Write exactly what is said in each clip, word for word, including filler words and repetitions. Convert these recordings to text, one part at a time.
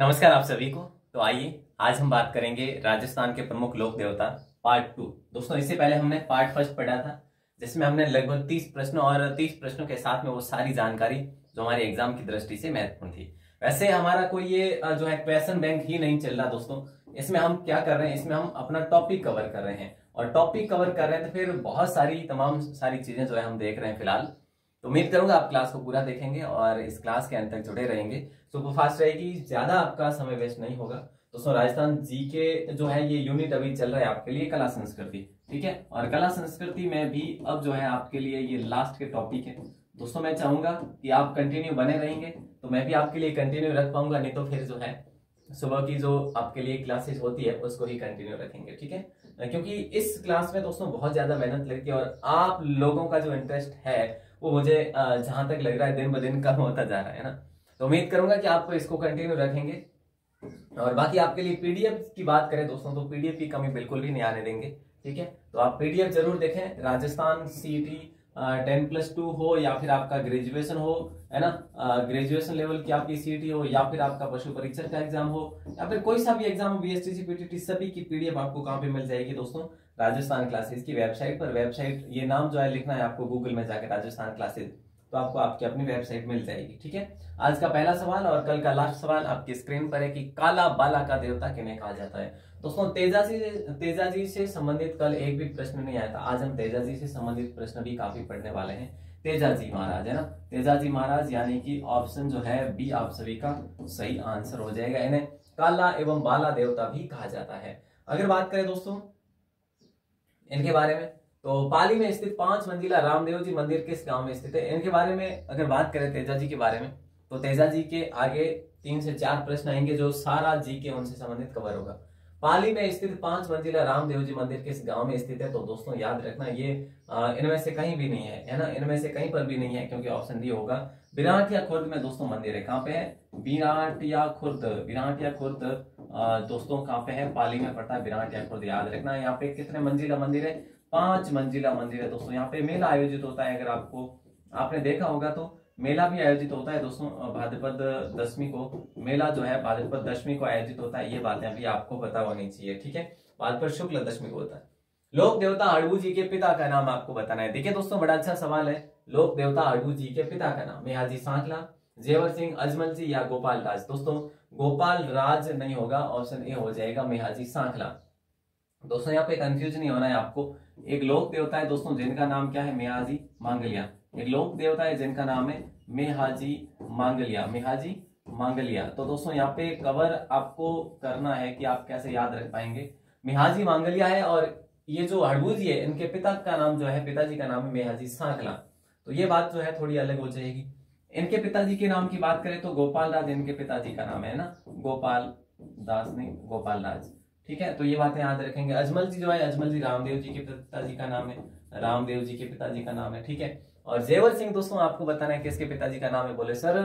नमस्कार आप सभी को। तो आइए आज हम बात करेंगे राजस्थान के प्रमुख लोक देवता पार्ट टू। दोस्तों इससे पहले हमने पार्ट फर्स्ट पढ़ा था जिसमें हमने लगभग तीस प्रश्नों और तीस प्रश्नों के साथ में वो सारी जानकारी जो हमारे एग्जाम की दृष्टि से महत्वपूर्ण थी। वैसे हमारा कोई ये जो है क्वेश्चन बैंक ही नहीं चल रहा दोस्तों। इसमें हम क्या कर रहे हैं, इसमें हम अपना टॉपिक कवर कर रहे हैं और टॉपिक कवर कर रहे हैं तो फिर बहुत सारी तमाम सारी चीजें जो है हम देख रहे हैं फिलहाल। तो उम्मीद करूंगा आप क्लास को पूरा देखेंगे और इस क्लास के अंत तक जुड़े रहेंगे। सुपर फास्ट रहेगी, ज्यादा आपका समय वेस्ट नहीं होगा। दोस्तों राजस्थान जी के जो है ये यूनिट अभी चल रहा है आपके लिए कला संस्कृति, ठीक है। और कला संस्कृति में भी अब जो है आपके लिए ये लास्ट के टॉपिक है दोस्तों। मैं चाहूंगा कि आप कंटिन्यू बने रहेंगे तो मैं भी आपके लिए कंटिन्यू रख पाऊंगा, नहीं तो फिर जो है सुबह की जो आपके लिए क्लासेस होती है उसको ही कंटिन्यू रखेंगे, ठीक है। क्योंकि इस क्लास में दोस्तों बहुत ज्यादा मेहनत लगती है और आप लोगों का जो इंटरेस्ट है वो मुझे जहां तक लग रहा है दिन ब दिन कम होता जा रहा है ना। तो उम्मीद करूंगा कि आप इसको कंटिन्यू रखेंगे। और बाकी आपके लिए पीडीएफ की बात करें दोस्तों तो पीडीएफ की कमी बिल्कुल भी नहीं आने देंगे, ठीक है। तो आप पीडीएफ जरूर देखें। Rajasthan CET ten plus two हो या फिर आपका ग्रेजुएशन हो, है ना, ग्रेजुएशन लेवल की आपकी सीईटी हो या फिर आपका पशु परीक्षक का एग्जाम हो या फिर कोई सा भी एग्जाम, बीएसटीसी पीटीटी, सभी की पीडीएफ आपको कहाँ पे मिल जाएगी दोस्तों? राजस्थान क्लासेस की वेबसाइट पर। वेबसाइट ये नाम जो है लिखना है आपको गूगल में जाकर, राजस्थान क्लासेस, तो आपको आपकी अपनी वेबसाइट मिल जाएगी, ठीक है। आज का पहला सवाल और कल का लास्ट सवाल आपकी स्क्रीन पर है कि काला बाला का देवता किन्हें कहा जाता है। दोस्तों तेजाजी तेजाजी से संबंधित कल एक भी प्रश्न नहीं आया था। आज हम तेजाजी से संबंधित प्रश्न भी काफी पढ़ने वाले हैं। तेजाजी महाराज, है ना, तेजाजी महाराज, यानी कि ऑप्शन जो है बी आप सभी का सही आंसर हो जाएगा। इन्हें काला एवं बाला देवता भी कहा जाता है। अगर बात करें दोस्तों इनके बारे में तो पाली में स्थित पांच मंजिला रामदेव जी मंदिर किस गांव में स्थित है? इनके बारे में अगर बात करें तेजाजी के बारे में तो तेजाजी के आगे तीन से चार प्रश्न आएंगे जो सारा जी के उनसे संबंधित कवर होगा। पाली में स्थित पांच मंजिला रामदेव जी मंदिर किस गांव में स्थित है? तो दोस्तों याद रखना ये इनमें से कहीं भी नहीं है, है ना, इनमें से कहीं पर भी नहीं है क्योंकि ऑप्शन डी होगा। विराट या खुर्द में दोस्तों मंदिर है। कहाँ पे है? विराट या खुर्द, विराट या खुर्द दोस्तों कहाँ पे है? पाली में पड़ता है विराट या खुर्द, याद रखना। यहाँ पे कितने मंजिला मंदिर है? पांच मंजिला मंदिर है दोस्तों। यहाँ पे मेला आयोजित होता है, अगर आपको आपने देखा होगा तो मेला भी आयोजित होता है दोस्तों भाद्रपद दसवीं को। मेला जो है भाद्रपद दसवीं को आयोजित होता है, ये बातें अभी आपको पता होनी चाहिए, ठीक है। भाद्रपद शुक्ल दसवीं को होता है। लोक देवता हड़बू जी के पिता का नाम आपको बताना है। देखिये दोस्तों बड़ा अच्छा सवाल है। लोक देवता हड़बू जी के पिता का नाम? मेहाजी सांखला, जेवर सिंह अजमल जी या गोपाल राज? दोस्तों गोपाल राज नहीं होगा, ऑप्शन ए हो जाएगा मेहाजी सांखला। दोस्तों यहाँ पे कंफ्यूज नहीं होना है आपको। एक लोक देवता है दोस्तों जिनका नाम क्या है? मेहाजी मांगलिया। एक लोक देवता है जिनका नाम है मेहाजी मांगलिया, मेहाजी मांगलिया। तो दोस्तों यहाँ पे कवर आपको करना है कि आप कैसे याद रख पाएंगे। मेहाजी मांगलिया है और ये जो हड़बू जी है इनके पिता का नाम जो है, पिताजी का नाम है मेहाजी सांखला, तो ये बात जो है थोड़ी अलग हो जाएगी। इनके पिताजी के नाम की बात करें तो गोपाल राज इनके पिताजी का नाम है ना, गोपाल दास नहीं, गोपाल राज, ठीक है। तो ये बातें याद रखेंगे। अजमल जी जो है, अजमल जी रामदेव जी के पिताजी का नाम है, रामदेव जी के पिताजी का नाम है, ठीक है। और जेवर सिंह दोस्तों आपको बताना है किसके पिताजी का नाम है। बोले सर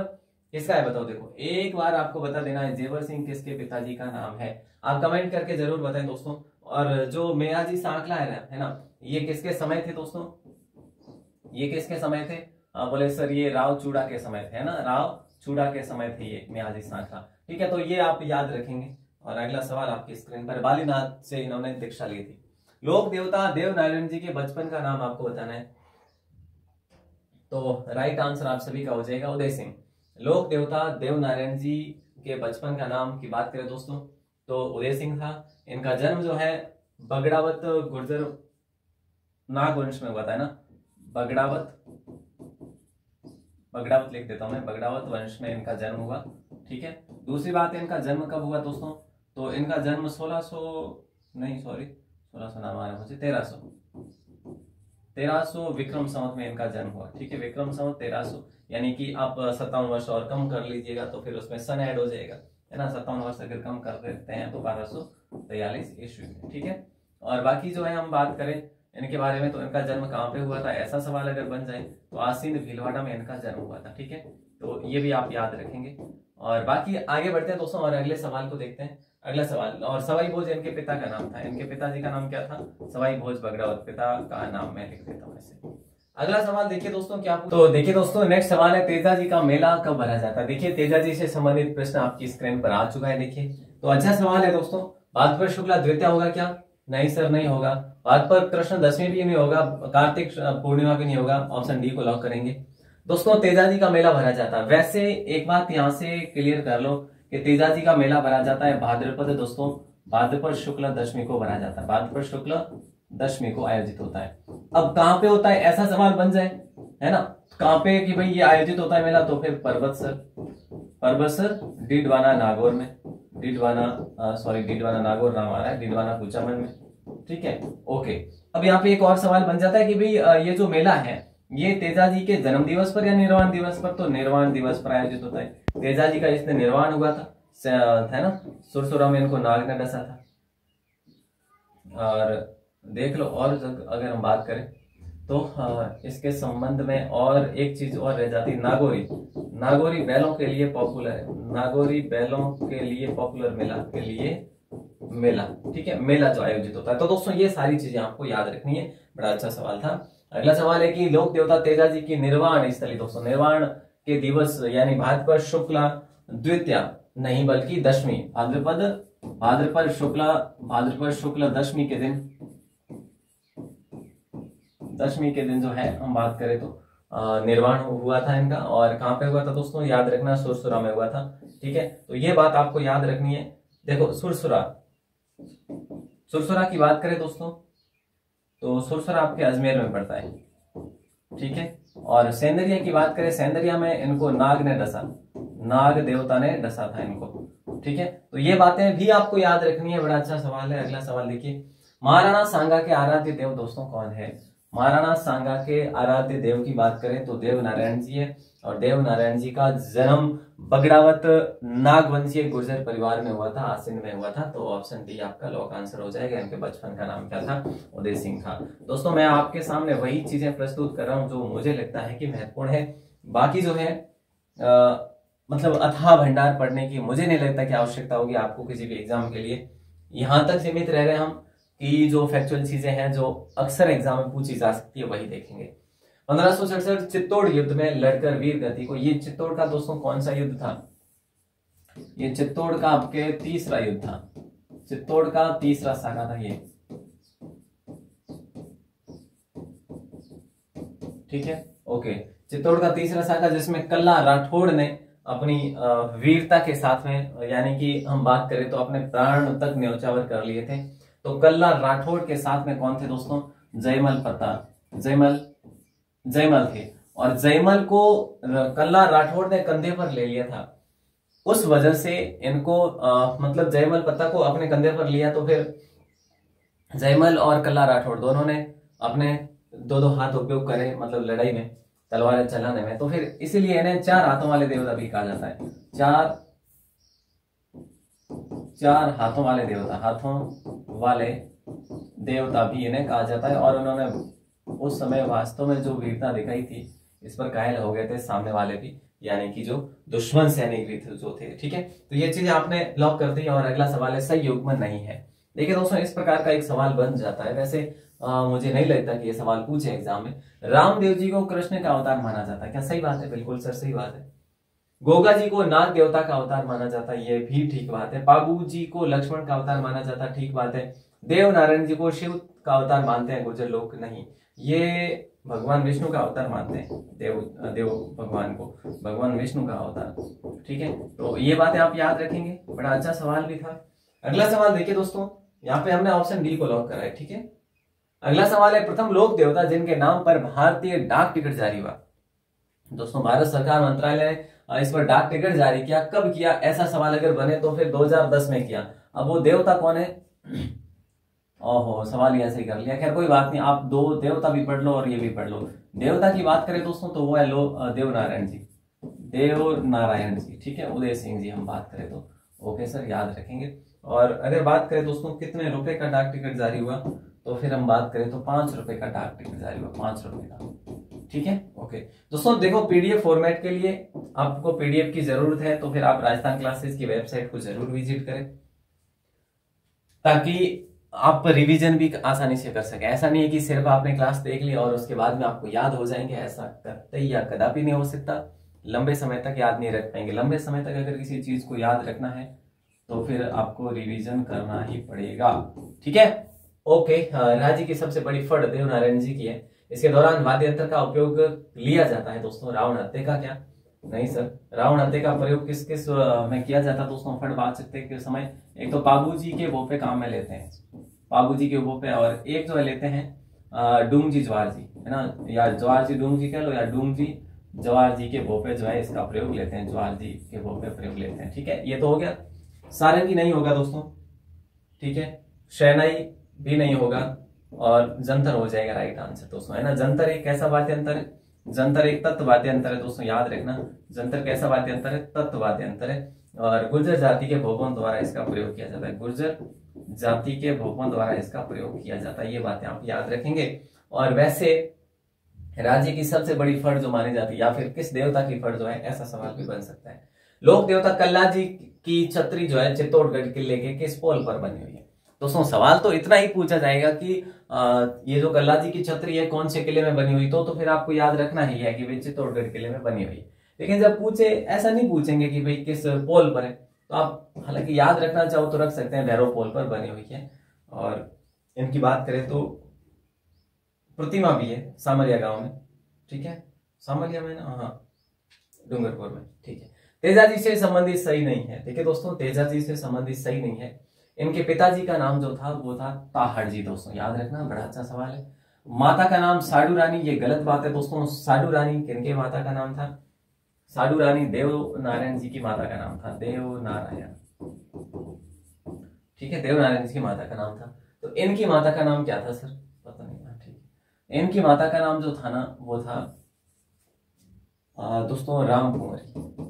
किसका है बताओ? देखो एक बार आपको बता देना है जेवर सिंह किसके पिताजी का नाम है। आप कमेंट करके जरूर बताएं दोस्तों। और जो मेहाजी सांखला है ना, ये किसके समय थे दोस्तों? ये किसके समय थे? बोले सर ये राव चूड़ा के समय थे, है ना, राव चूड़ा के समय थे ये मेहाजी सांखला, ठीक है। तो ये आप याद रखेंगे। और अगला सवाल आपकी स्क्रीन पर, बालीनाथ से इन्होंने दीक्षा ली थी। लोक देवता देवनारायण जी के बचपन का नाम आपको बताना है। तो राइट आंसर आप सभी का हो जाएगा उदय सिंह। लोक देवता देवनारायण जी के बचपन का नाम की बात करें दोस्तों तो उदय सिंह था। इनका जन्म जो है बगड़ावत गुर्जर नागवंश में हुआ था, है ना, बगड़ावत, बगड़ावत लिख देता हूं मैं, बगड़ावत वंश में इनका जन्म हुआ, ठीक है। दूसरी बात है इनका जन्म कब हुआ दोस्तों? तो इनका जन्म सोलह सौ नहीं सॉरी सोलह सौ तेरह सौ तेरह सौ विक्रम संवत में इनका जन्म हुआ, ठीक है। विक्रम संवत तेरह सौ, यानी कि आप सत्तावन वर्ष और कम कर लीजिएगा तो फिर उसमें सन ऐड हो जाएगा, है ना। सत्तावन वर्ष अगर कम कर देते हैं तो बारह सौ बयालीस ईस्वी में, ठीक है। और बाकी जो है हम बात करें इनके बारे में तो इनका जन्म कहाँ पे हुआ था, ऐसा सवाल अगर बन जाए तो आसीन भीलवाड़ा में इनका जन्म हुआ था, ठीक है। तो ये भी आप याद रखेंगे। और बाकी आगे बढ़ते हैं दोस्तों और अगले सवाल को देखते हैं। अगला सवाल, और सवाई भोज इनके पिता का नाम था। इनके पिताजी का नाम क्या था? सवाई भोज बगड़ावत, पिता का नाम मैं लिख देता हूँ ऐसे। अगला सवाल देखिए दोस्तों क्या पूछा। तो देखिए दोस्तों नेक्स्ट सवाल है तेजाजी का मेला कब भरा जाता है। देखिए तेजाजी से संबंधित प्रश्न आपकी स्क्रीन पर आ चुका है। देखिए तो अच्छा सवाल है दोस्तों। भाद्रपद शुक्ला द्वितीया होगा क्या? नहीं सर नहीं होगा। भाद्रपद कृष्ण दशमी भी नहीं होगा, कार्तिक पूर्णिमा भी नहीं होगा। ऑप्शन डी को लॉक करेंगे। दोस्तों तेजाजी का मेला भरा जाता है, वैसे एक बात यहाँ से क्लियर कर लो कि तेजाजी का मेला भरा जाता है भाद्रपद दोस्तों भाद्रपद शुक्ला दशमी को भरा जाता है, भाद्रपद शुक्ला दशमी को आयोजित होता है। अब कहाँ पे होता है ऐसा सवाल बन जाए है ना, कहाँ पे कि भाई ये आयोजित होता है मेला, तो फिर पर्वतसर पर्वतसर डीडवाना नागौर में, डीडवाना सॉरी डीडवाना नागौर नाम आ रहा है, डीडवाना कुचामन में। ठीक है ओके। अब यहाँ पे एक और सवाल बन जाता है कि भाई ये जो मेला है ये तेजाजी के जन्म दिवस पर या निर्वाण दिवस पर? तो निर्वाण दिवस पर आयोजित होता है। तेजाजी का इसने निर्वाण हुआ था है ना, सुरसुरा में इनको नाग ने डसा था। और देख लो और अगर हम बात करें तो इसके संबंध में और एक चीज और रह जाती, नागौरी। नागौरी बैलों के लिए पॉपुलर है, नागौरी बैलों के लिए पॉपुलर मेला के लिए मेला। ठीक है मेला जो आयोजित होता है। तो दोस्तों ये सारी चीजें आपको याद रखनी है। बड़ा अच्छा सवाल था। अगला सवाल है कि लोक देवता तेजाजी की निर्वाण स्थली। दोस्तों निर्वाण के दिवस यानी भाद्रपद शुक्ला द्वितीया नहीं बल्कि दशमी, भाद्रपद भाद्रपद शुक्ला भाद्रपद शुक्ला दशमी के दिन, दशमी के दिन जो है हम बात करें तो निर्वाण हुआ था इनका। और कहाँ पे हुआ था दोस्तों याद रखना, सुरसुरा में हुआ था। ठीक है तो ये बात आपको याद रखनी है। देखो सुरसुरा, सुरसुरा की बात करें दोस्तों तो सुरसुरा आपके अजमेर में पड़ता है। ठीक है और सेंदरिया की बात करें, सेंदरिया में इनको नाग ने डसा, नाग देवता ने डसा था इनको। ठीक है तो ये बातें भी आपको याद रखनी है। बड़ा अच्छा सवाल है। अगला सवाल देखिए, महाराणा सांगा के आराध्य देव दोस्तों कौन है? महाराणा सांगा के आराध्य देव की बात करें तो देव नारायण जी है। और देव नारायण जी का जन्म बगड़ावत नागवंशीय गुर्जर परिवार में हुआ था, आसिन में हुआ था। तो ऑप्शन डी आपका लॉक आंसर हो जाएगा। इनके बचपन का नाम क्या था? उदय सिंह था। दोस्तों मैं आपके सामने वही चीजें प्रस्तुत कर रहा हूं जो मुझे लगता है कि महत्वपूर्ण है। बाकी जो है आ, मतलब अथाह भंडार पढ़ने की मुझे नहीं लगता कि आवश्यकता होगी आपको किसी भी एग्जाम के लिए। यहाँ तक सीमित रह रहे हम कि जो फैक्चुअल चीजें हैं जो अक्सर एग्जाम में पूछी जा सकती है वही देखेंगे। पंद्रह सौ सड़सठ चित्तौड़ युद्ध में लड़कर वीर गति को। ये चित्तौड़ का दोस्तों कौन सा युद्ध था? ये चित्तौड़ का आपके तीसरा युद्ध था, चित्तौड़ का तीसरा साका था ये। ठीक है ओके, चित्तौड़ का तीसरा साका जिसमें कल्ला राठौड़ ने अपनी वीरता के साथ में यानी कि हम बात करें तो अपने प्राण तक न्योछावर कर लिए थे। तो कल्ला राठौड़ के साथ में कौन थे दोस्तों? जयमल पतार, जयमल जयमल थे। और जयमल को कल्ला राठौड़ ने कंधे पर ले लिया था, उस वजह से इनको आ, मतलब जयमल पत्ता को अपने कंधे पर लिया। तो फिर जयमल और कल्ला राठौड़ दोनों ने अपने दो दो हाथ उपयोग करे मतलब लड़ाई में, तलवारें चलाने में। तो फिर इसीलिए इन्हें चार हाथों वाले देवता भी कहा जाता है, चार चार हाथों वाले देवता, हाथों वाले देवता भी इन्हें कहा जाता है। और उन्होंने उस समय वास्तव में जो वीरता दिखाई थी इस पर कायल हो गए थे सामने वाले भी, यानी कि जो दुश्मन सैनिक भी थे जो थे। ठीक है तो ये चीज आपने लॉक कर दी। और अगला सवाल है संयुग्मन नहीं है। देखिए दोस्तों इस प्रकार का एक सवाल बन जाता है, वैसे आ, मुझे नहीं लगता कि ये सवाल पूछे एग्जाम में। रामदेव जी को कृष्ण का अवतार माना जाता है क्या? सही बात है, बिल्कुल सर सही बात है। गोगा जी को नाग देवता का अवतार माना जाता है, ये भी ठीक बात है। पाबूजी को लक्ष्मण का अवतार माना जाता है, ठीक बात है। देव नारायण जी को शिव का अवतार मानते हैं गुर्जर लोग, नहीं ये भगवान विष्णु का अवतार मानते हैं, देव देव भगवान को, भगवान विष्णु का अवतार। ठीक है तो ये बातें आप याद रखेंगे। बड़ा अच्छा सवाल भी था। अगला सवाल देखिए दोस्तों, यहाँ पे हमने ऑप्शन डी को लॉक करा है। ठीक है अगला सवाल है, प्रथम लोक देवता जिनके नाम पर भारतीय डाक टिकट जारी हुआ। दोस्तों भारत सरकार मंत्रालय ने इस पर डाक टिकट जारी किया, कब किया ऐसा सवाल अगर बने तो फिर दो हज़ार दस में किया। अब वो देवता कौन है? ओहो सवाल ही ऐसे ही कर लिया, खैर कोई बात नहीं। आप दो देवता भी पढ़ लो और ये भी पढ़ लो। देवता की बात करें दोस्तों तो वो है लो देव नारायण जी, देव नारायण जी। ठीक है उदय सिंह जी हम बात करें तो ओके सर याद रखेंगे। और अगर बात करें दोस्तों कितने रुपए का डाक टिकट जारी हुआ तो फिर हम बात करें तो पांच रुपए का डाक टिकट जारी हुआ, पांच रुपए का। ठीक है ओके दोस्तों देखो पीडीएफ फॉर्मेट के लिए आपको पीडीएफ की जरूरत है तो फिर आप राजस्थान क्लासेस की वेबसाइट को जरूर विजिट करें ताकि आप रिवीजन भी आसानी से कर सके। ऐसा नहीं है कि सिर्फ आपने क्लास देख ली और उसके बाद में आपको याद हो जाएंगे, ऐसा कतई या कदापि नहीं हो सकता। लंबे समय तक याद नहीं रख पाएंगे। लंबे समय तक अगर किसी चीज को याद रखना है तो फिर आपको रिवीजन करना ही पड़ेगा, ठीक है। ओके, राज्य की सबसे बड़ी फड़ देव नारायण जी की है। इसके दौरान वाद्य यंत्र का उपयोग लिया जाता है दोस्तों। रावण हत्या का क्या? नहीं सर, रावण हत्या का प्रयोग किस किस में किया जाता है दोस्तों फड़ बांध सकते के समय? एक तो पाबूजी के वो पे काम में लेते हैं, पाबूजी के वो पे, और एक जो लेते हैं डूंगजी ज्वार जी, है ना, या ज्वार जी डूंग जी कह लो या डूंग जी ज्वार जी के भोपे जो है इसका प्रयोग लेते हैं, ज्वार जी के भोपे प्रयोग लेते हैं, ठीक है। ये तो हो गया। सारंगी नहीं होगा दोस्तों, ठीक है, शहनाई भी नहीं होगा, और जंतर हो जाएगा राइट आंसर दोस्तों, है ना। जंतर एक कैसा वाद्यंतर है? जंतर एक तत्व वाद्यंतर है दोस्तों, याद रखना। जंतर कैसा वाद्यंतर है? तत्व वाद्यंतर है। और गुर्जर जाति के भोपों द्वारा इसका प्रयोग किया जाता है, गुर्जर जाति के भोपों द्वारा इसका प्रयोग किया जाता है। ये बातें आप याद रखेंगे। और वैसे राज्य की सबसे बड़ी फड़ जो मानी जाती है या फिर किस देवता की फड़ जो है, ऐसा सवाल भी बन सकता है। लोक देवता कल्ला जी की छतरी जो है चित्तौड़गढ़ किले के किस पोल पर बनी हुई है? दोस्तों सवाल तो इतना ही पूछा जाएगा कि आ, ये जो कल्ला जी की छतरी है कौन से किले में बनी हुई, तो, तो फिर आपको याद रखना ही है कि भाई चित्तौड़गढ़ किले में बनी हुई है। लेकिन जब पूछे, ऐसा नहीं पूछेंगे कि भाई किस पोल पर है, तो आप हालांकि याद रखना चाहो तो रख सकते हैं, भैरव पोल पर बनी हुई है। और इनकी बात करें तो प्रतिमा भी है सामरिया गांव में, ठीक है, सामरिया में ना, हाँ डूंगरपुर में, ठीक है। तेजाजी से संबंधित सही नहीं है, देखिए दोस्तों तेजाजी से संबंधित सही नहीं है। इनके पिताजी का नाम जो था वो था ताहड़ जी दोस्तों, याद रखना, बड़ा अच्छा सवाल है। माता का नाम साडू रानी, ये गलत बात है दोस्तों। साडू रानी किनके माता का नाम था? साडू रानी देव नारायण जी की माता का नाम था, देव नारायण, ठीक है, देव नारायण जी की माता का नाम था। तो इनकी माता का नाम क्या था सर? पता नहीं था, ठीक। इनकी माता का नाम जो था ना वो था आ, दोस्तों राम कुंवरी,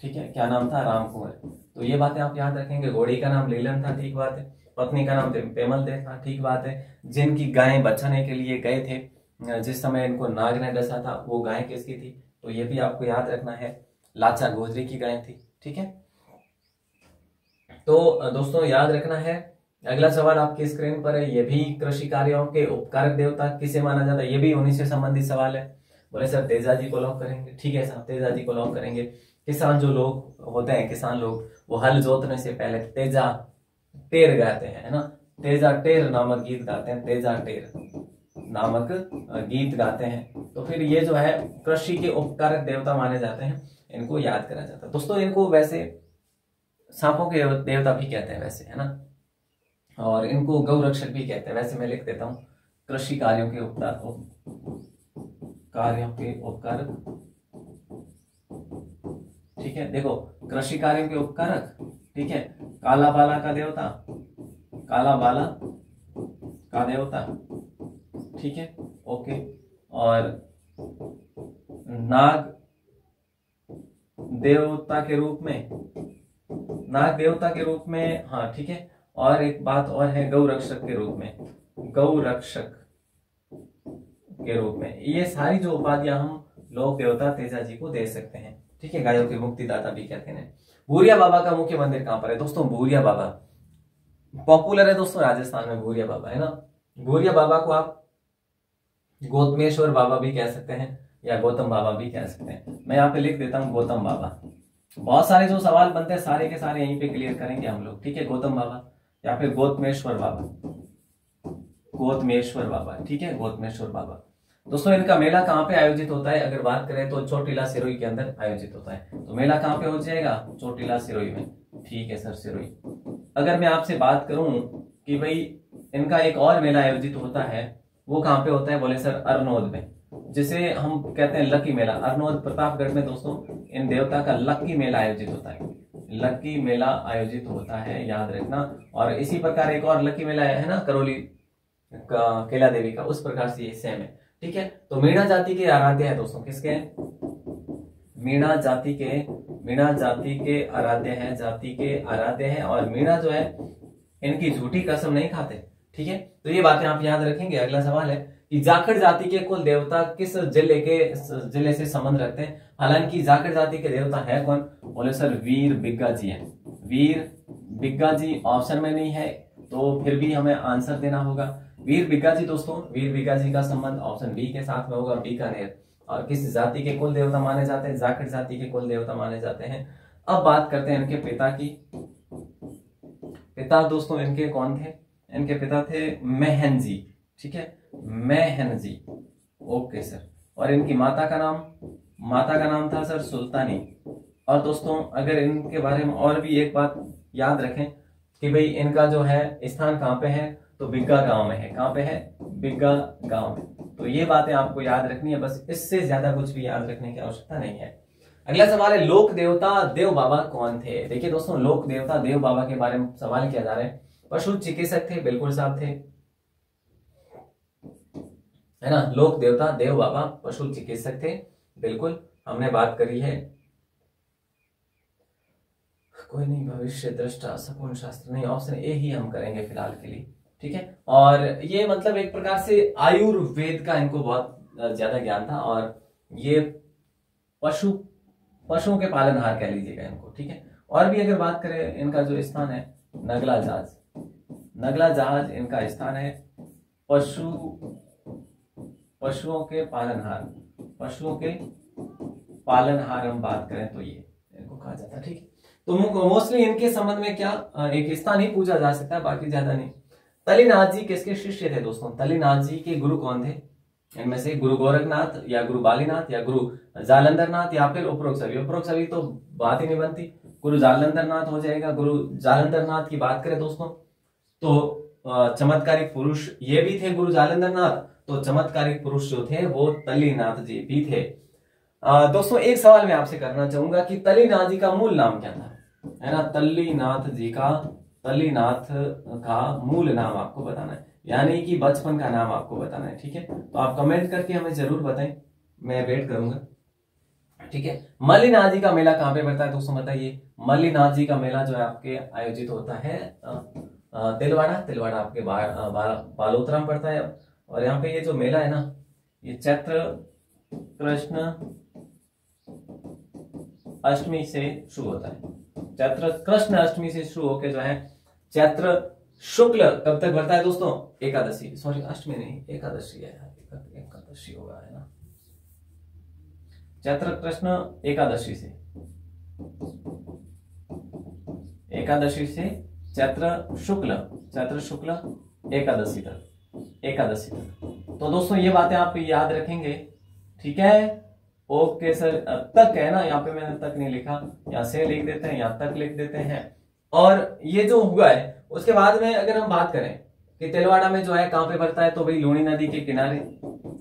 ठीक है, क्या नाम था? राम कुंवरी। तो ये बातें आप याद रखेंगे। घोड़ी का नाम लीलन था, ठीक बात है। पत्नी का नाम पेमल देव था, ठीक बात है। जिनकी गायें बचाने के लिए गए थे जिस समय इनको नाग ने डसा था, वो गाय किसकी थी? तो ये भी आपको याद रखना है, लाचा गोजरी की गाय थी, ठीक है। तो दोस्तों याद रखना है। अगला सवाल आपकी स्क्रीन पर है, ये भी कृषि कार्यों के उपकारक देवता किसे माना जाता है? ये भी उन्हीं से संबंधित सवाल है। बोले सर तेजाजी को लॉक करेंगे, ठीक है साहब, तेजाजी को लॉक करेंगे। किसान जो लोग होते हैं, किसान लोग, वो हल जोतने से पहले तेजा टेर गाते हैं, है ना, तेजा टेर नामक गीत गाते हैं, तेजा टेर नामक गीत गाते हैं। तो फिर ये जो है कृषि के उपकारक देवता माने जाते हैं, इनको याद करा जाता है दोस्तों। इनको वैसे सांपों के देवता भी कहते हैं वैसे, है ना, और इनको गौरक्षक भी कहते हैं। वैसे मैं लिख देता हूँ कृषि कार्यों के उपकार कार्यों के उपकारक, ठीक है। देखो कृषि कार्यों के उपकारक, ठीक है, काला बाला का देवता, काला बाला का देवता, ठीक है, ओके। और नाग देवता के रूप में, नाग देवता के रूप में, हाँ ठीक है। और एक बात और है, गौरक्षक के रूप में, गौरक्षक के रूप में। ये सारी जो उपाधियां हम लोक देवता तेजा जी को दे सकते हैं, ठीक है। गायों के मुक्तिदाता भी कहते हैं। भूरिया बाबा का मुख्य मंदिर कहां पर है दोस्तों? भूरिया बाबा पॉपुलर है दोस्तों राजस्थान में, भूरिया बाबा, है ना। भूरिया बाबा को आप गौतमेश्वर बाबा भी कह सकते हैं या गौतम बाबा भी कह सकते हैं। मैं यहाँ पे लिख देता हूँ गौतम बाबा। बहुत सारे जो सवाल बनते हैं सारे के सारे यहीं पे क्लियर करेंगे हम लोग, ठीक है। गौतम बाबा या फिर गौतमेश्वर बाबा, गौतमेश्वर बाबा, ठीक है, गौतमेश्वर बाबा। दोस्तों इनका मेला कहाँ पे आयोजित होता है? अगर बात करें तो चोटीला सिरोही के अंदर आयोजित होता है। तो मेला कहाँ पे हो जाएगा? चोटीला सिरोही में, ठीक है सर, सिरोही। अगर मैं आपसे बात करूं कि भाई इनका एक और मेला आयोजित होता है, वो कहाँ पे होता है? बोले सर अरनोद में, जिसे हम कहते हैं लक्की मेला। अरनोद प्रतापगढ़ में दोस्तों इन देवता का लक्की मेला आयोजित होता है, लक्की मेला आयोजित होता है, याद रखना। और इसी प्रकार एक और लक्की मेला है ना, करौली का केला देवी का, उस प्रकार से ये सेम है, ठीक है। तो मीणा जाति के आराध्य है दोस्तों, किसके? मीणा जाति के, मीणा जाति के आराध्य है, जाति के आराध्य है। और मीणा जो है इनकी झूठी कसम नहीं खाते, ठीक है। तो ये बातें आप याद रखेंगे। अगला सवाल है कि जाखड़ जाति के कुल देवता किस जिले के जिले से संबंध रखते हैं? हालांकि जाखड़ जाति के देवता है कौन? बोले सर वीर बिग्गा जी है, वीर बिग्गा जी ऑप्शन में नहीं है, तो फिर भी हमें आंसर देना होगा। वीर बिगाजी दोस्तों, वीर बिगाजी का संबंध ऑप्शन बी के साथ में होगा, बीकानेर। और किस जाति के कुल देवता माने जाते हैं? जाखिड़ जाति के कुल देवता माने जाते हैं। अब बात करते हैं इनके पिता की। पिता दोस्तों इनके कौन थे? इनके पिता थे मेहनजी, ठीक है, मेहनजी, ओके सर। और इनकी माता का नाम, माता का नाम था सर सुल्तानी। और दोस्तों अगर इनके बारे में और भी एक बात याद रखें कि भाई इनका जो है स्थान कहाँ पे है, तो बिग्गा गांव में है। कहाँ पे है? बिग्गा गांव में। तो ये बातें आपको याद रखनी है बस, इससे ज्यादा कुछ भी याद रखने की आवश्यकता नहीं है। अगला सवाल है लोक देवता देव बाबा कौन थे। देखिए दोस्तों लोक देवता देव बाबा के बारे में सवाल किया जा रहा है। पशु चिकित्सक थे, बिल्कुल साहब थे, है ना। लोक देवता देव बाबा पशु चिकित्सक थे, बिल्कुल हमने बात करी है। कोई नहीं, भविष्य दृष्टा, सपूर्ण शास्त्र नहीं, ऑप्शन ए ही हम करेंगे फिलहाल के लिए, ठीक है। और ये मतलब एक प्रकार से आयुर्वेद का इनको बहुत ज्यादा ज्ञान था, और ये पशु पशुओं के पालनहार कह लीजिएगा इनको, ठीक है। और भी अगर बात करें इनका जो स्थान है, नगला जहाज, नगला जहाज इनका स्थान है। पशु पशुओं के पालनहार, पशुओं के पालनहार हम बात करें तो ये इनको कहा जाता है, ठीक है। तो मोस्टली इनके संबंध में क्या एक स्थान ही पूछा जा सकता है, बाकी ज्यादा नहीं। तलीनाथ जी किसके शिष्य थे दोस्तों? तलीनाथ जी के गुरु कौन थे? इनमें से गुरु गोरखनाथ या गुरु बालीनाथ या गुरु जालंधरनाथ या फिर उपरोक्त सभी। उपरोक्त सभी तो बात ही नहीं बनती, गुरु जालंधरनाथ हो जाएगा। गुरु जालंधरनाथ की बात करें दोस्तों तो चमत्कारिक पुरुष ये भी थे गुरु जालंधरनाथ, तो चमत्कारिक पुरुष जो थे वो तलीनाथ जी भी थे। दोस्तों एक सवाल मैं आपसे करना चाहूंगा कि तलीनाथ जी का मूल नाम क्या था, है ना। तल्लीनाथ जी का, तल्लीनाथ का मूल नाम आपको बताना है, यानी कि बचपन का नाम आपको बताना है, ठीक है। तो आप कमेंट करके हमें जरूर बताएं, मैं वेट करूंगा, ठीक है। मल्लीनाथ जी का मेला कहाँ पे पड़ता है दोस्तों, बताइए। मल्लीनाथ जी का मेला जो है आपके आयोजित होता है तिलवाड़ा, तिलवाड़ा आपके बालोतरा में पड़ता है। और यहाँ पे ये जो मेला है ना, ये चैत्र कृष्ण अष्टमी से शुरू होता है। चैत्र कृष्ण अष्टमी से शुरू होकर जो है चैत्र शुक्ल कब तक बढ़ता है दोस्तों? एकादशी, सॉरी अष्टमी नहीं, एकादशी है, एकादशी होगा, है ना। चैत्र कृष्ण एकादशी से, एकादशी से चैत्र शुक्ल, चैत्र शुक्ल एकादशी तक, एकादशी तक। तो दोस्तों ये बातें आप याद रखेंगे, ठीक है। ओके सर, तक है ना, यहाँ पे मैंने तक नहीं लिखा, यहाँ से लिख देते हैं, यहाँ तक लिख देते हैं। और ये जो हुआ है उसके बाद में अगर हम बात करें कि तिलवाड़ा में जो है कहाँ पे बढ़ता है, तो भाई लूणी नदी के किनारे,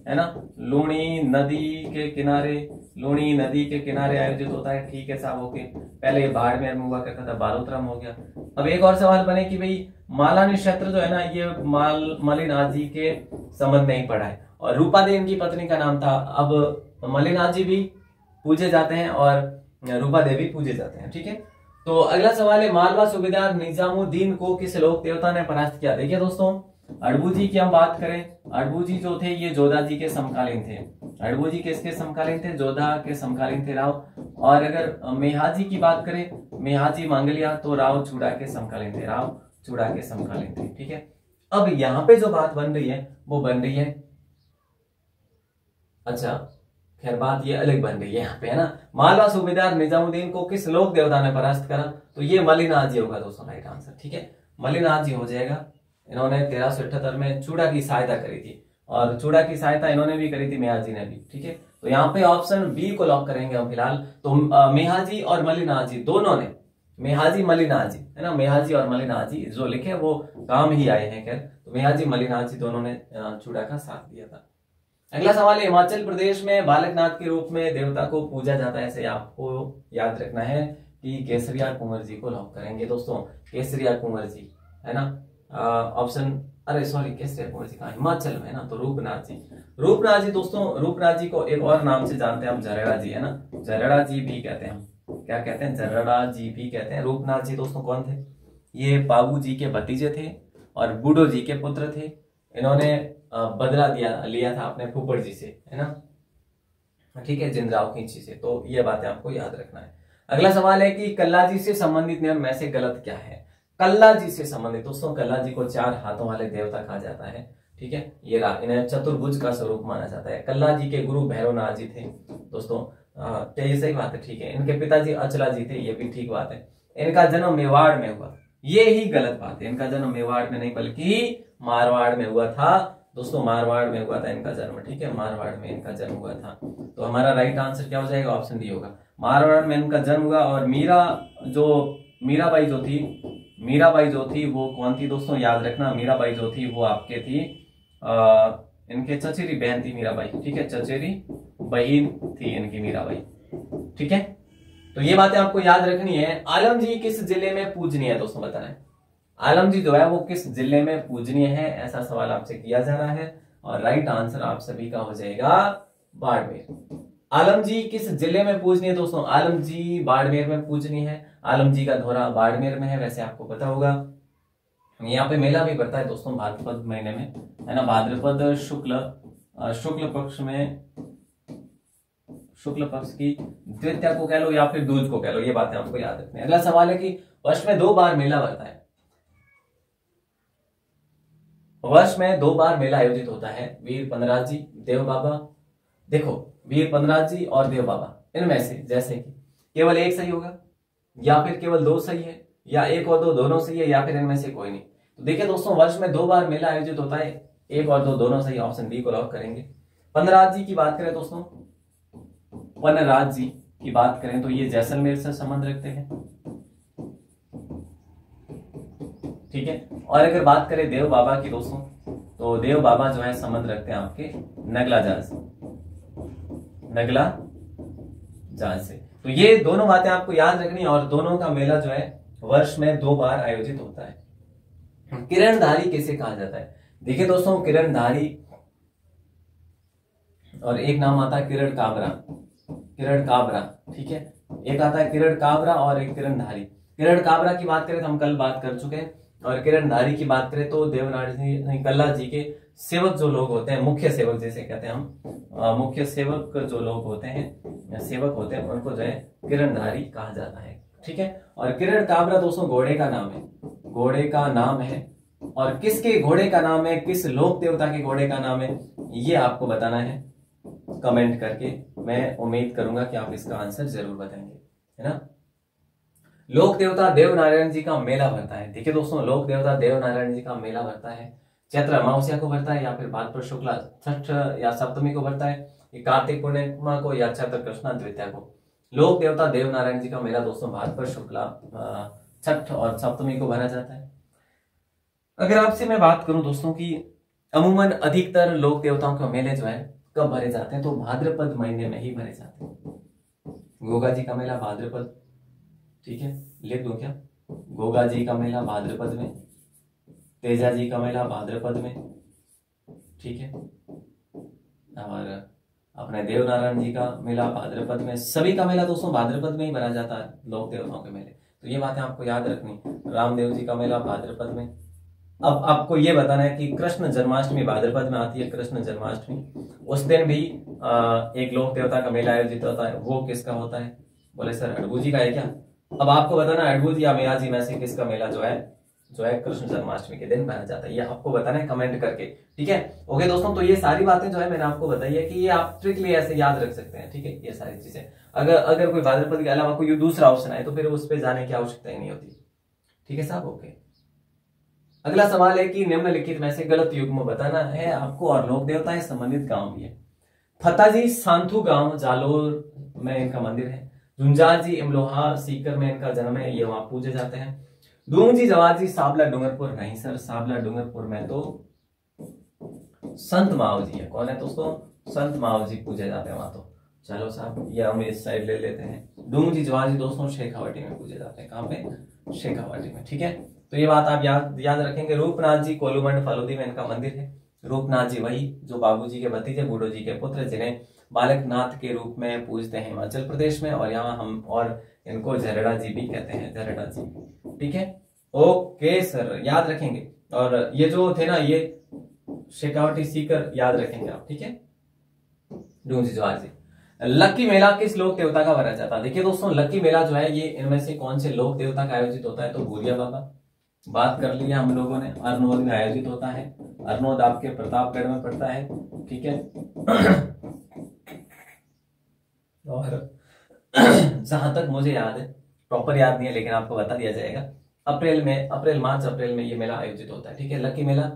है ना, लूणी नदी के किनारे, लूणी नदी के किनारे आयोजित होता है, ठीक है साहब, ओके। पहले ये बाड़मेर में हुआ करता था, बालोतरा में हो गया। अब एक और सवाल बने कि भाई माला नक्षत्र जो है ना, ये माल मल्लीनाथ जी के संबंध में ही पढ़ा है। और रूपा देवी की पत्नी का नाम था। अब मल्लीनाथ जी भी पूजे जाते हैं और रूपा देवी पूजे जाते हैं, ठीक है। तो अगला सवाल है मालवा सूबेदार निजामुद्दीन को किस लोक देवता ने परास्त किया। देखिए दोस्तों अड़बू जी की हम बात करें, अड़बू जी जो थे ये जोधा जी के समकालीन थे। अड़बू जी किसके समकालीन थे? जोधा के समकालीन थे, राव। और अगर मेहाजी की बात करें, मेहाजी मांगलिया, तो राव चूड़ा के समकालीन थे, राव चूड़ा के समकालीन थे, ठीक है। अब यहाँ पे जो बात बन रही है वो बन रही है, अच्छा खैर बात ये अलग बन रही है यहाँ पे, है ना। मालवा सूबेदार निजामुद्दीन को किस लोक देवता ने परास्त करा, तो ये मल्लीनाथ जी होगा दोस्तों राइट आंसर, ठीक है, मल्लीनाथ जी हो जाएगा। इन्होंने तेरह सौ अठहत्तर में चूड़ा की सहायता करी थी, और चूड़ा की सहायता इन्होंने भी करी थी, मेहाजी ने भी, ठीक है। तो यहाँ पे ऑप्शन बी को लॉक करेंगे हम फिलहाल। तो मेहाजी और मल्लीनाथ जी दोनों ने, मेहाजी मल्लीनाथ जी, है ना, मेहाजी और मल्लीनाथ जी जो लिखे वो काम ही आए हैं, खैर। तो मेहाजी मल्लीनाथ जी दोनों ने चूड़ा का साथ दिया था। अगला सवाल है हिमाचल प्रदेश में बालकनाथ के रूप में देवता को पूजा जाता है, ऐसे आपको याद रखना है कि केसरिया कुंवर जी को लॉक करेंगे दोस्तों। केसरिया कुंवर जी, है ना, ऑप्शन, अरे सॉरी केसरिया कुंवर जी कहा, हिमाचल में, है ना। तो रूपनाथ जी, रूपनाथ जी दोस्तों, रूपनाथ जी को एक और नाम से जानते हैं हम, जरेड़ा जी, है ना, जरेड़ा जी भी कहते हैं हम, क्या कहते हैं, जरेड़ा जी भी कहते हैं। रूपनाथ जी दोस्तों कौन थे? ये पाबूजी के भतीजे थे और बूढ़ो जी के पुत्र थे। इन्होंने बदला दिया लिया था अपने फूफड़ जी से, है ना, ठीक है, जिंदराव खींची से। तो ये बातें आपको याद रखना है। अगला सवाल है कि कल्लाजी से संबंधित नियम में से गलत क्या है। कल्ला जी से संबंधित। दोस्तों कल्ला जी को चार हाथों वाले देवता कहा जाता है, ठीक है, ये रहा, इन्हें चतुर्भुज का स्वरूप माना जाता है। कल्ला जी के गुरु भैरवनाथ जी थे दोस्तों, ये सही बात है, ठीक है। इनके पिताजी अचला जी थे, ये भी ठीक बात है। इनका जन्म मेवाड़ में हुआ, ये ही गलत बात है, इनका जन्म मेवाड़ में नहीं बल्कि मारवाड़ में हुआ था दोस्तों, मारवाड़ में हुआ था इनका जन्म, ठीक है, मारवाड़ में इनका जन्म हुआ था। तो हमारा राइट आंसर क्या हो जाएगा, ऑप्शन डी होगा, मारवाड़ में इनका जन्म हुआ। और मीरा जो मीराबाई जो थी मीराबाई जो थी वो कौन थी दोस्तों, याद रखना, मीराबाई जो थी वो आपके थी आ, इनके चचेरी बहन थी मीराबाई, ठीक है, चचेरी बहन थी इनकी मीराबाई, ठीक है। तो ये बातें आपको याद रखनी है। आलम जी किस जिले में पूजनीय है दोस्तों, बताना है आलम जी जो है वो किस जिले में पूजनीय है, ऐसा सवाल आपसे किया जा रहा है। और राइट आंसर आप सभी का हो जाएगा बाड़मेर। आलम जी किस जिले में पूजनीय है दोस्तों, आलम जी बाड़मेर में पूजनीय है। आलम जी का धोरा बाड़मेर में है, वैसे आपको पता होगा। यहाँ पे मेला भी पड़ता है दोस्तों भाद्रपद महीने में, है ना, भाद्रपद शुक्ल शुक्ल पक्ष में, शुक्ल पक्ष की द्वितीया को कह लो या फिर दूज को कह लो, ये बातें आपको याद रखनी है। अगला सवाल है कि वर्ष में दो बार मेला पड़ता है, वर्ष में दो बार मेला आयोजित होता है, वीर पंद्रह जी, देव बाबा। देखो वीर पंद्रह जी और देव बाबा, इनमें से जैसे कि केवल एक सही होगा या फिर केवल दो सही है या एक और दो दोनों सही है या फिर इनमें से कोई नहीं। तो देखिए दोस्तों वर्ष में दो बार मेला आयोजित होता है, एक और दो दोनों सही, ऑप्शन बी को लॉक करेंगे। पंद्रह जी की बात करें दोस्तों, वनराज जी की बात करें तो ये जैसलमेर से संबंध रखते हैं, ठीक है। और अगर बात करें देव बाबा की दोस्तों, तो देव बाबा जो है संबंध रखते हैं आपके नगला जात से, नगला जात से। तो ये दोनों बातें आपको याद रखनी है। और दोनों का मेला जो है वर्ष में दो बार आयोजित होता है। किरणधारी किसे कहा जाता है, देखिए दोस्तों किरणधारी और एक नाम आता है किरण काबरा, किरण काबरा, ठीक है, एक आता है किरण काबरा और एक किरणधारी। किरण काबरा की बात करें तो हम कल बात कर चुके हैं, और किरणधारी की बात करें तो देवनाथ कल्ला जी के सेवक जो लोग होते हैं, मुख्य सेवक जैसे कहते हैं हम, मुख्य सेवक जो लोग होते हैं, सेवक होते हैं, उनको जो है किरणधारी कहा जाता है, ठीक है। और किरण काबरा दोस्तों घोड़े का नाम है, घोड़े का नाम है। और किसके घोड़े का नाम है, किस लोक देवता के घोड़े का नाम है, ये आपको बताना है कमेंट करके। मैं उम्मीद करूंगा कि आप इसका आंसर जरूर बताएंगे, है ना। लोक देवता देवनारायण जी का मेला भरता है, देखिए दोस्तों लोक देवता देवनारायण जी का मेला भरता है, चैत्र अमावस्या को भरता है या फिर भाद्रपद शुक्ला छठ या सप्तमी को भरता है, ये कार्तिक पूर्णिमा को या चैत्र कृष्णा द्वितीया को। लोक देवता देवनारायण जी का मेला दोस्तों भाद्रपद शुक्ला छठ और सप्तमी को भरा जाता है। अगर आपसे मैं बात करूं दोस्तों की अमूमन अधिकतर लोक देवताओं के मेले जो है कब भरे जाते हैं, तो भाद्रपद महीने में ही भरे जाते हैं। गोगाजी का मेला भाद्रपद, ठीक है, लिख दो क्या, गोगाजी का मेला भाद्रपद में, तेजाजी का मेला भाद्रपद में, ठीक है, और अपने देवनारायण जी का मेला भाद्रपद में। सभी का मेला दोस्तों भाद्रपद में ही भरा जाता है, लोक देवताओं के मेले। तो ये बातें आपको याद रखनी। रामदेव जी का मेला भाद्रपद में। अब आपको ये बताना है कि कृष्ण जन्माष्टमी भाद्रपद में आती है, कृष्ण जन्माष्टमी, उस दिन भी आ, एक लोक देवता का मेला आयोजित होता है, वो किसका होता है, बोले सर हड़बू जी का है क्या। अब आपको बताना है हड़बू जी या मियाजी में से किसका मेला जो है जो है कृष्ण जन्माष्टमी के दिन भरा जाता है, ये आपको बताना है कमेंट करके, ठीक है। ओके दोस्तों, तो ये सारी बातें जो है मैंने आपको बताई है कि ये आप ट्रिकली ऐसे याद रख सकते हैं, ठीक है, ये सारी चीजें। अगर अगर कोई भाद्रपद के अलावा कोई दूसरा ऑप्शन आए तो फिर उस पर जाने की आवश्यकता ही नहीं होती, ठीक है साहब। ओके, अगला सवाल है कि निम्नलिखित में से गलत युग्म बताना है आपको, और लोक देवता है, संबंधित गांव भी है। फताजी सांथू गांव जालोर में इनका मंदिर है। झुंझार जी इमलोहा सीकर में इनका जन्म है, ये वहां पूजे जाते हैं। डूंग जी जवार जी साबला डूंगरपुर नहीं सर, साबला डूंगरपुर में तो संत माव जी है, कौन है दोस्तों, संत माव जी पूजे जाते हैं वहां। तो चलो साहब ये हम इस साइड ले लेते हैं। डूंग जी जवार जी दोस्तों शेखावाटी में पूजे जाते हैं, कहाँ पे, शेखावाटी में, ठीक है। तो ये बात आप याद याद रखेंगे। रूपनाथ जी कोलूमंड फलोदी में इनका मंदिर है। रूपनाथ जी वही जो बाबूजी के भतीजे, बूढ़ो जी के पुत्र, जिन्हें बालकनाथ के रूप में पूजते हैं हिमाचल प्रदेश में, और यहाँ हम और इनको झरड़ा जी भी कहते हैं, झरड़ा जी, ठीक है। ओके सर, याद रखेंगे। और ये जो थे ना, ये शेखावटी सीकर, याद रखेंगे आप, ठीक है। डूंजी जवाहर जी। लक्की मेला किस लोक देवता का भरा जाता है, देखिए दोस्तों लक्की मेला जो है ये इनमें से कौन से लोक देवता का आयोजित होता है, तो भूरिया बाबा, बात कर लिया हम लोगों ने। अर्नोद में आयोजित होता है, अर्नोद आपके प्रतापगढ़ में पड़ता है, ठीक है। और जहां तक मुझे याद है, प्रॉपर याद नहीं है लेकिन आपको बता दिया जाएगा, अप्रैल में, अप्रैल मार्च अप्रैल में ये मेला आयोजित होता है, ठीक है। लकी मेला,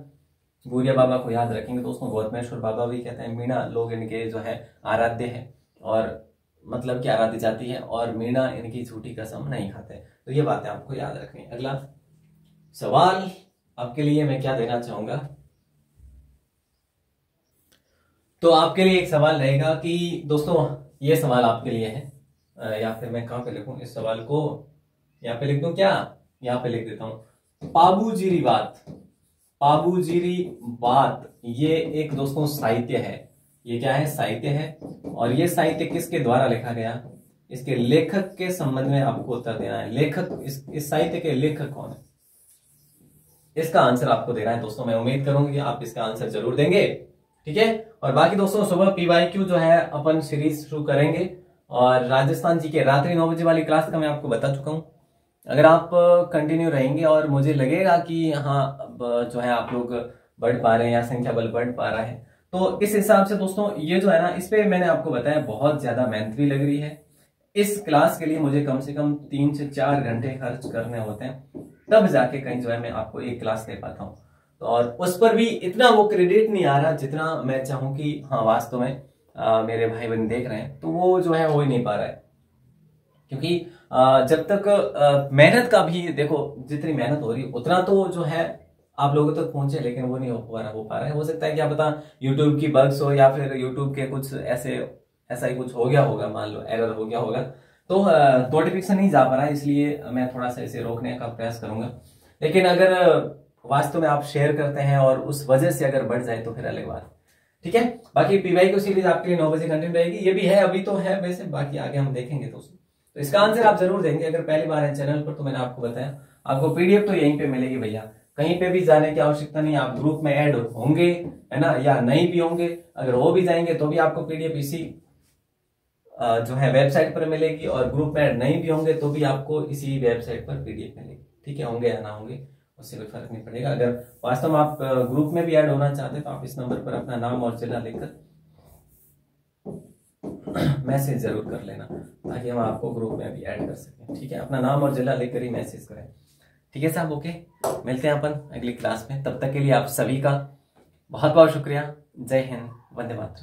गुड़िया बाबा को याद रखेंगे दोस्तों, गौतमेश्वर बाबा भी कहते हैं। मीणा लोग इनके जो है आराध्य हैं, और मतलब कि आराधी जाती है, और मीणा इनकी झूठी कसम नहीं खाते, तो ये बातें आपको याद रखनी। अगला सवाल आपके लिए मैं क्या देना चाहूंगा, तो आपके लिए एक सवाल रहेगा कि दोस्तों ये सवाल आपके लिए है, या फिर मैं कहां पे लिखूं इस सवाल को, यहाँ पे लिख दूं क्या, यहाँ पे लिख देता हूं, पाबूजीरी बात। पाबूजीरी बात ये एक दोस्तों साहित्य है, ये क्या है, साहित्य है। और ये साहित्य किसके द्वारा लिखा गया, इसके लेखक के संबंध में आपको उत्तर देना है। लेखक, इस, इस साहित्य के लेखक कौन है, इसका आंसर आपको देना है दोस्तों। मैं उम्मीद करूंगी आप इसका आंसर जरूर देंगे, ठीक है। और बाकी दोस्तों सुबह पीवाईक्यू जो है अपन सीरीज शुरू करेंगे, और राजस्थान जी के रात्रि नौ बजे वाली क्लास का मैं आपको बता चुका हूँ। अगर आप कंटिन्यू रहेंगे और मुझे लगेगा कि हाँ जो है आप लोग बढ़ पा रहे हैं या संख्या बल बढ़ पा रहा है, तो इस हिसाब से दोस्तों ये जो है ना, इस पर मैंने आपको बताया बहुत ज्यादा मेहनत भी लग रही है। इस क्लास के लिए मुझे कम से कम तीन से चार घंटे खर्च करने होते हैं, तब जाके कहीं जो है मैं आपको एक क्लास दे पाता हूँ, और उस पर भी इतना वो क्रेडिट नहीं आ रहा जितना मैं चाहूँ कि हाँ वास्तव में आ, मेरे भाई बहन देख रहे हैं, तो वो जो है हो ही नहीं पा रहा है। क्योंकि आ, जब तक मेहनत का भी देखो, जितनी मेहनत हो रही है उतना तो जो है आप लोगों तक तो पहुंचे, लेकिन वो नहीं हो पा रहा हो पा रहा है। हो सकता है क्या पता यूट्यूब की बग्स हो, या फिर यूट्यूब के कुछ ऐसे ऐसा ही कुछ हो गया होगा, मान लो एरर हो गया होगा, तो नोटिफिकेशन नहीं जा पा रहा है, इसलिए मैं थोड़ा सा इसे रोकने का प्रयास करूंगा। लेकिन अगर वास्तव में आप शेयर करते हैं और उस वजह से अगर बढ़ जाए तो फिर अलग बात, ठीक है। बाकी पीवाई की सीरीज आपके लिए नौ बजे कंटिन्यू रहेगी, ये भी है, अभी तो है वैसे, बाकी आगे हम देखेंगे दोस्तों। तो इसका आंसर आप जरूर देंगे। अगर पहली बार है चैनल पर तो मैंने आपको बताया आपको पीडीएफ तो यहीं पर मिलेगी भैया, कहीं पे भी जाने की आवश्यकता नहीं। आप ग्रुप में ऐड होंगे है ना, या नहीं भी होंगे, अगर हो भी जाएंगे तो भी आपको पीडीएफ इसी जो है वेबसाइट पर मिलेगी, और ग्रुप में ऐड नहीं भी होंगे तो भी आपको इसी वेबसाइट पर पीडीएफ मिलेगी, ठीक है। होंगे या ना होंगे उससे कोई फर्क नहीं पड़ेगा। अगर वास्तव में आप ग्रुप में भी ऐड होना चाहते हैं तो आप इस नंबर पर अपना नाम और जिला लेकर मैसेज जरूर कर लेना, ताकि हम आपको ग्रुप में भी ऐड कर सकें, ठीक है। अपना नाम और जिला लेकर ही मैसेज करें, ठीक है साहब। ओके, मिलते हैं अपन अगली क्लास में, तब तक के लिए आप सभी का बहुत बहुत शुक्रिया। जय हिंद, वंदे मातरम।